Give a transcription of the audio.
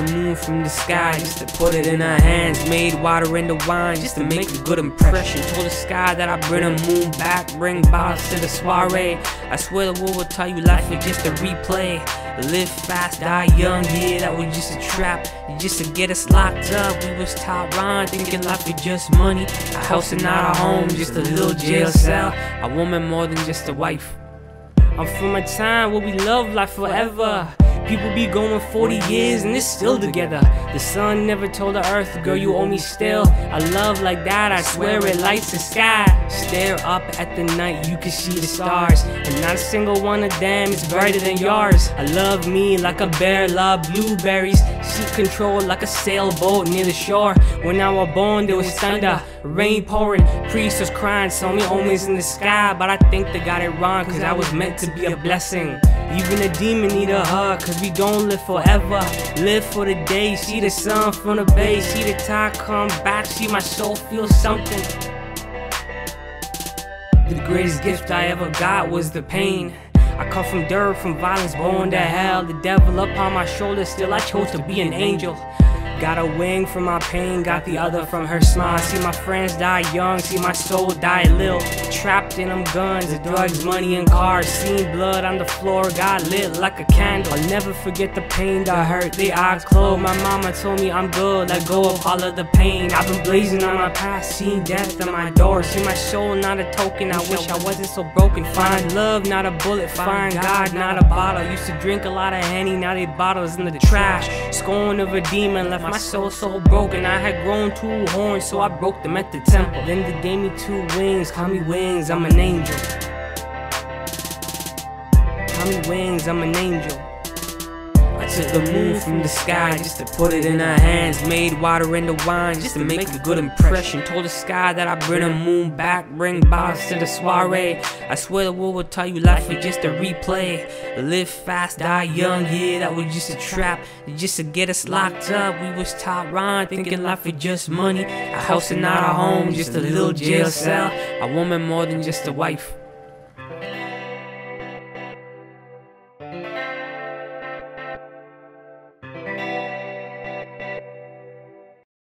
the moon from the sky just to put it in her hands. Made water into wine just to make a good impression. Told the sky that I bring the moon back, bring bottles to the soiree. I swear the world will tell you life is just a replay. Live fast, die young, yeah, that was just a trap, just to get us locked up. We was Tyron, thinking life was just money, a house and not a home, just a little jail cell, a woman more than just a wife. I'm from a time where we love life forever. People be going 40 years and they're still together. The sun never told the earth, girl, you owe me still. A love like that, I swear it lights the sky. Stare up at the night, you can see the stars, and not a single one of them is brighter than yours. I love me like a bear, love blueberries. Seat control like a sailboat near the shore. When I was born, there was thunder, rain pouring. Priest was crying, saw me omens in the sky. But I think they got it wrong, cause I was meant to be a blessing. Even a demon need a hug, cause we gon' live forever. Live for the day, see the sun from the bay, see the tide come back, see my soul feel something. The greatest gift I ever got was the pain. I come from dirt, from violence, born to hell. The devil upon my shoulder, still I chose to be an angel. Got a wing from my pain, got the other from her smile. See my friends die young, see my soul die little. Trapped in them guns, the drugs, money, and cars. Seen blood on the floor, got lit like a candle. I'll never forget the pain that hurt, the eyes closed. My mama told me I'm good, let go of all of the pain. I've been blazing on my past, seen death on my door. See my soul, not a token, I wish I wasn't so broken. Find love, not a bullet, find God, not a bottle. Used to drink a lot of Henny, now they bottles in the trash. Scorn of a demon, left my soul so broken. I had grown two horns, so I broke them at the temple. Then they gave me two wings, call me wings, I'm an angel. Call me wings, I'm an angel. I took the moon from the sky just to put it in her hands. Made water into wine just to make a good impression. Told the sky that I bring the moon back, bring bottles to the soiree. I swear the world will tell you life is just a replay. Live fast, die young, yeah, that was just a trap, just to get us locked up. We was Tyron, thinking life was just money, a house and not a home, just a little jail cell, a woman more than just a wife.